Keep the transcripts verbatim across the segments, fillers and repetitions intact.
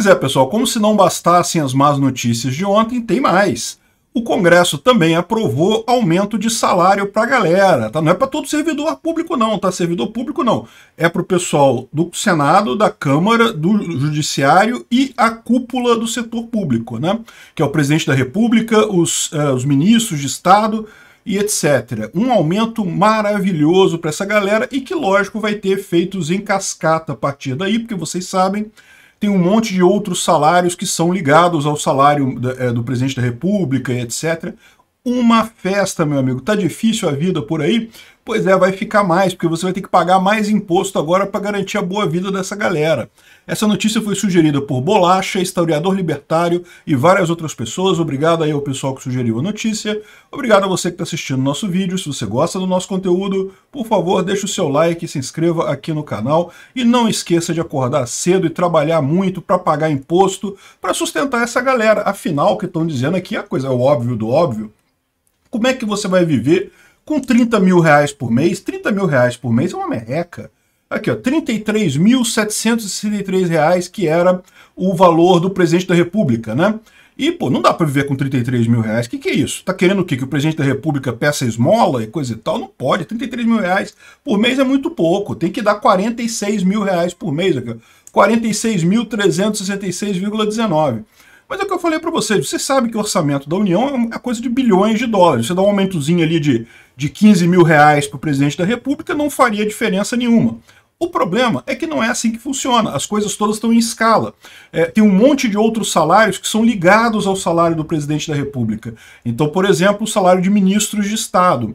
Pois é, pessoal, como se não bastassem as más notícias de ontem, tem mais. O Congresso também aprovou aumento de salário para a galera, tá? Não é para todo servidor público não, tá? Servidor público não. É para o pessoal do Senado, da Câmara, do Judiciário e a cúpula do setor público, né? Que é o presidente da República, os, uh, os ministros de Estado e etcétera. Um aumento maravilhoso para essa galera e que, lógico, vai ter efeitos em cascata a partir daí, porque vocês sabem, tem um monte de outros salários que são ligados ao salário da, é, do presidente da República e etcétera. Uma festa, meu amigo. Tá difícil a vida por aí? Pois é, vai ficar mais, porque você vai ter que pagar mais imposto agora para garantir a boa vida dessa galera. Essa notícia foi sugerida por Bolacha, Historiador Libertário e várias outras pessoas. Obrigado aí ao pessoal que sugeriu a notícia. Obrigado a você que está assistindo o nosso vídeo. Se você gosta do nosso conteúdo, por favor, deixa o seu like e se inscreva aqui no canal. E não esqueça de acordar cedo e trabalhar muito para pagar imposto, para sustentar essa galera. Afinal, o que estão dizendo aqui é a coisa, é o óbvio do óbvio. Como é que você vai viver com trinta mil reais por mês? trinta mil reais por mês é uma merreca. Aqui, ó, trinta e três mil setecentos e sessenta e três reais, que era o valor do presidente da República, né? E, pô, não dá para viver com trinta e três mil reais. O que, que é isso? Tá querendo o quê? Que o presidente da República peça esmola e coisa e tal? Não pode. trinta e três mil reais por mês é muito pouco. Tem que dar quarenta e seis mil reais por mês. quarenta e seis mil trezentos e sessenta e seis vírgula dezenove. Mas é o que eu falei para vocês, você sabe que o orçamento da União é uma coisa de bilhões de dólares. Você dá um aumentozinho ali de, de quinze mil reais para o presidente da República, não faria diferença nenhuma. O problema é que não é assim que funciona, as coisas todas estão em escala. É, tem um monte de outros salários que são ligados ao salário do presidente da República. Então, por exemplo, o salário de ministros de Estado.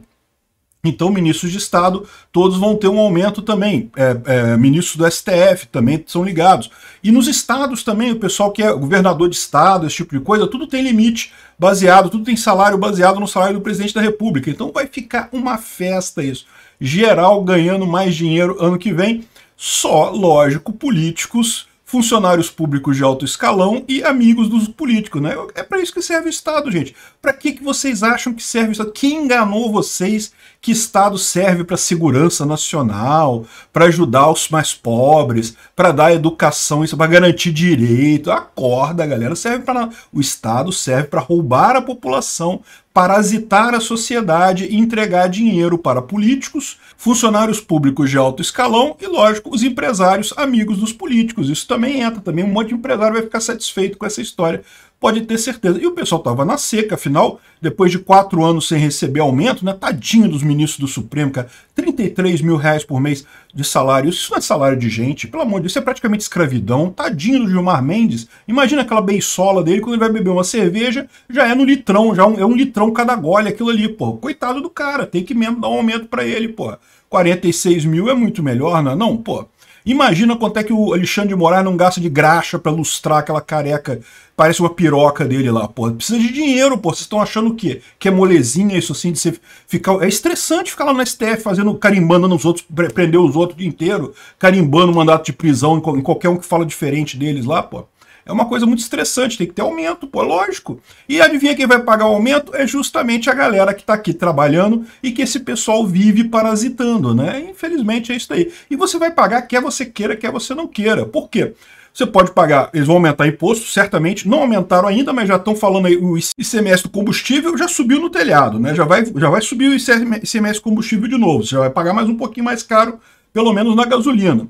Então, ministros de Estado, todos vão ter um aumento também. É, é, ministros do S T F também são ligados. E nos estados também, o pessoal que é governador de estado, esse tipo de coisa, tudo tem limite baseado, tudo tem salário baseado no salário do presidente da República. Então vai ficar uma festa isso. Geral ganhando mais dinheiro ano que vem. Só, lógico, políticos, funcionários públicos de alto escalão e amigos dos políticos, né? É para isso que serve o Estado, gente. Para que, que vocês acham que serve o Estado? Quem enganou vocês que Estado serve para segurança nacional, para ajudar os mais pobres, para dar educação, para garantir direito? Acorda, galera. Serve para o Estado serve para roubar a população, parasitar a sociedade e entregar dinheiro para políticos, funcionários públicos de alto escalão e, lógico, os empresários amigos dos políticos. Isso também entra, também um monte de empresário vai ficar satisfeito com essa história, pode ter certeza. E o pessoal estava na seca, afinal, depois de quatro anos sem receber aumento, né? Tadinho dos ministros do Supremo, cara. trinta e três mil reais por mês de salário. Isso não é salário de gente, pelo amor de Deus, isso é praticamente escravidão. Tadinho do Gilmar Mendes. Imagina aquela beiçola dele, quando ele vai beber uma cerveja, já é no litrão, já é um litrão cada gole, aquilo ali, pô. Coitado do cara, tem que mesmo dar um aumento para ele, pô. quarenta e seis mil é muito melhor, não é não, pô? Imagina quanto é que o Alexandre de Moraes não gasta de graxa pra lustrar aquela careca, parece uma piroca dele lá, porra. Precisa de dinheiro, porra. Vocês estão achando o quê? Que é molezinha isso assim, de você ficar... É estressante ficar lá no S T F fazendo, carimbando nos outros, prender os outros o dia inteiro, carimbando o mandato de prisão em qualquer um que fala diferente deles lá, pô. É uma coisa muito estressante, tem que ter aumento, pô, lógico. E adivinha quem vai pagar o aumento? É justamente a galera que tá aqui trabalhando e que esse pessoal vive parasitando, né? Infelizmente é isso aí. E você vai pagar quer você queira, quer você não queira. Por quê? Você pode pagar, eles vão aumentar imposto, certamente, não aumentaram ainda, mas já estão falando aí, o I C M S do combustível já subiu no telhado, né? Já vai, já vai subir o I C M S do combustível de novo, você já vai pagar mais um pouquinho mais caro, pelo menos na gasolina.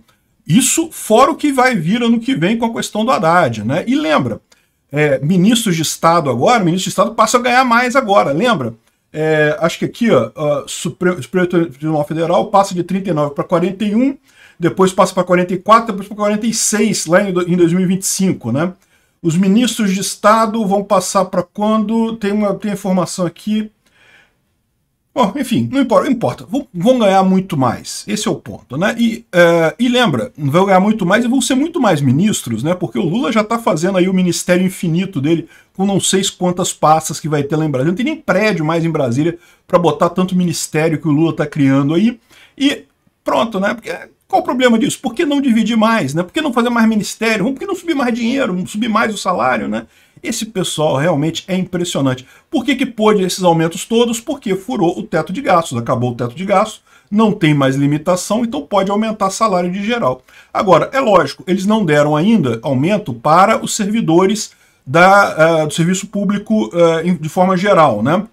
Isso fora o que vai vir ano que vem com a questão do Haddad, né? E lembra, é, ministros de Estado agora, ministros de Estado passam a ganhar mais agora, lembra? É, acho que aqui, ó, o Supremo Tribunal Federal passa de trinta e nove para quarenta e um, depois passa para quarenta e quatro, depois para quarenta e seis, lá em, em dois mil e vinte e cinco, né? Os ministros de Estado vão passar para quando? Tem uma tem informação aqui. Bom, enfim, não importa, não importa. Vão ganhar muito mais, esse é o ponto, né? E, uh, e lembra, vão ganhar muito mais e vão ser muito mais ministros, né? Porque o Lula já tá fazendo aí o ministério infinito dele, com não sei quantas pastas que vai ter lá em Brasília. Não tem nem prédio mais em Brasília para botar tanto ministério que o Lula tá criando aí. E pronto, né? Porque, qual o problema disso? Por que não dividir mais, né? Por que não fazer mais ministério? Por que não subir mais dinheiro, subir mais o salário, né? Esse pessoal realmente é impressionante. Por que que pôde esses aumentos todos? Porque furou o teto de gastos, acabou o teto de gastos, não tem mais limitação, então pode aumentar salário de geral. Agora, é lógico, eles não deram ainda aumento para os servidores da, uh, do serviço público uh, de forma geral, né?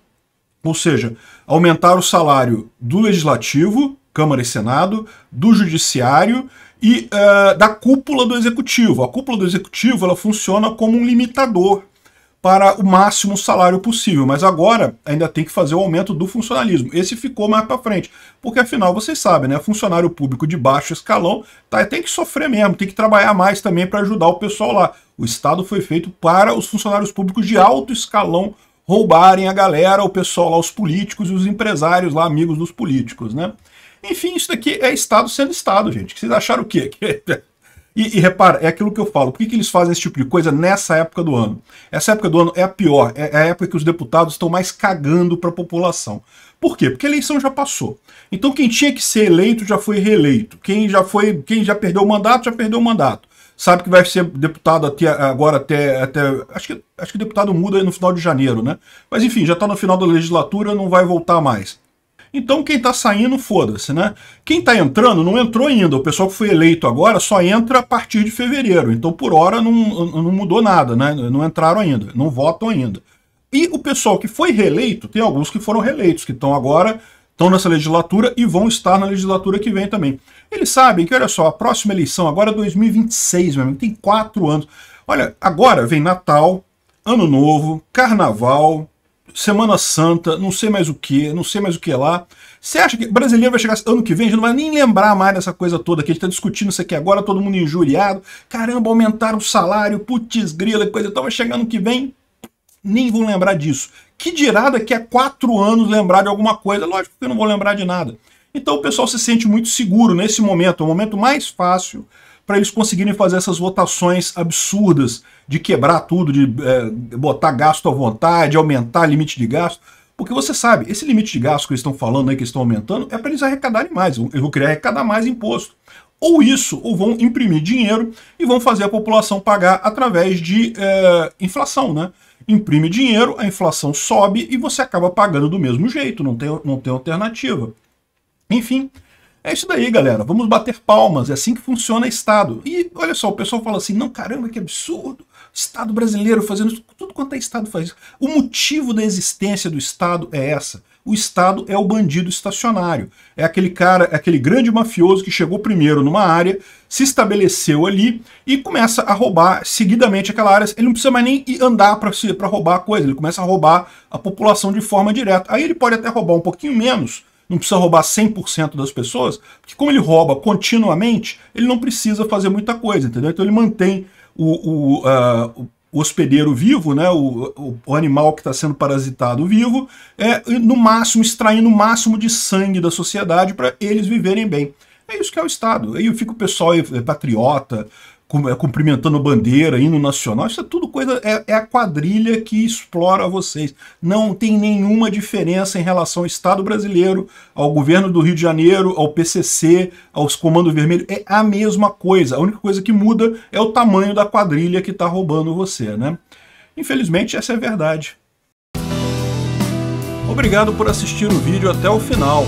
Ou seja, aumentar o salário do Legislativo, Câmara e Senado, do Judiciário e uh, da cúpula do Executivo. A cúpula do Executivo ela funciona como um limitador para o máximo salário possível, mas agora ainda tem que fazer o aumento do funcionalismo. Esse ficou mais para frente, porque afinal, vocês sabem, né? Funcionário público de baixo escalão tá, tem que sofrer mesmo, tem que trabalhar mais também para ajudar o pessoal lá. O Estado foi feito para os funcionários públicos de alto escalão roubarem a galera, o pessoal lá, os políticos e os empresários lá, amigos dos políticos, né? Enfim, isso daqui é Estado sendo Estado, gente. Vocês acharam o quê? E, e repara, é aquilo que eu falo. Por que, que eles fazem esse tipo de coisa nessa época do ano? Essa época do ano é a pior. É a época que os deputados estão mais cagando para a população. Por quê? Porque a eleição já passou. Então quem tinha que ser eleito já foi reeleito. Quem já, foi, quem já perdeu o mandato, já perdeu o mandato. Sabe que vai ser deputado até agora, até... até acho, que, acho que deputado muda no final de janeiro, né? Mas enfim, já está no final da legislatura, não vai voltar mais. Então quem está saindo, foda-se, né? Quem está entrando não entrou ainda. O pessoal que foi eleito agora só entra a partir de fevereiro. Então por hora não, não mudou nada, né? Não entraram ainda, não votam ainda. E o pessoal que foi reeleito, tem alguns que foram reeleitos, que estão agora, estão nessa legislatura e vão estar na legislatura que vem também. Eles sabem que, olha só, a próxima eleição agora é dois mil e vinte e seis, meu amigo, tem quatro anos. Olha, agora vem Natal, Ano Novo, Carnaval... Semana Santa, não sei mais o que, não sei mais o que lá. Você acha que brasileiro vai chegar ano que vem, a gente não vai nem lembrar mais dessa coisa toda que a gente tá discutindo isso aqui agora, todo mundo injuriado. Caramba, aumentaram o salário, putz grila, coisa e tal, vai chegar ano que vem, nem vão lembrar disso. Que dirá daqui a quatro anos lembrar de alguma coisa? Lógico que eu não vou lembrar de nada. Então o pessoal se sente muito seguro nesse momento, é o momento mais fácil para eles conseguirem fazer essas votações absurdas de quebrar tudo, de é, botar gasto à vontade, aumentar limite de gasto. Porque você sabe, esse limite de gasto que eles estão falando aí, que estão aumentando, é para eles arrecadarem mais. Eles vão querer arrecadar mais imposto. Ou isso, ou vão imprimir dinheiro e vão fazer a população pagar através de é, inflação, né? Imprime dinheiro, a inflação sobe e você acaba pagando do mesmo jeito, não tem, não tem alternativa. Enfim... É isso daí, galera. Vamos bater palmas. É assim que funciona Estado. E, olha só, o pessoal fala assim, não, caramba, que absurdo. Estado brasileiro fazendo isso. Tudo quanto é Estado faz isso. O motivo da existência do Estado é essa. O Estado é o bandido estacionário. É aquele cara, é aquele grande mafioso que chegou primeiro numa área, se estabeleceu ali e começa a roubar seguidamente aquela área. Ele não precisa mais nem andar para roubar a coisa. Ele começa a roubar a população de forma direta. Aí ele pode até roubar um pouquinho menos, não precisa roubar cem por cento das pessoas, porque como ele rouba continuamente, ele não precisa fazer muita coisa, entendeu? Então ele mantém o, o, uh, o hospedeiro vivo, né? o, o animal que está sendo parasitado vivo, é, no máximo, extraindo o máximo de sangue da sociedade para eles viverem bem. É isso que é o Estado. Aí fica o pessoal patriota, cumprimentando bandeira, hino nacional, isso é tudo coisa, é, é a quadrilha que explora vocês. Não tem nenhuma diferença em relação ao Estado brasileiro, ao governo do Rio de Janeiro, ao P C C, aos Comando Vermelho, é a mesma coisa. A única coisa que muda é o tamanho da quadrilha que está roubando você, né? Infelizmente, essa é a verdade. Obrigado por assistir o vídeo até o final.